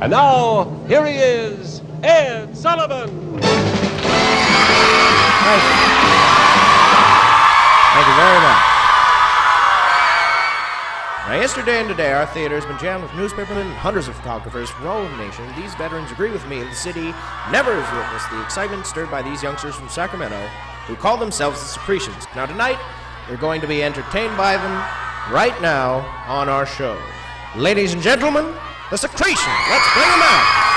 And now, here he is, Ed Sullivan. Thank you. Thank you very much. Now, yesterday and today, our theater has been jammed with newspapermen and hundreds of photographers from all over the nation. These veterans agree with me that the city never has witnessed the excitement stirred by these youngsters from Sacramento who call themselves the Secretions. Now, tonight, we're going to be entertained by them right now on our show. Ladies and gentlemen, the Secretions. Let's bring them out.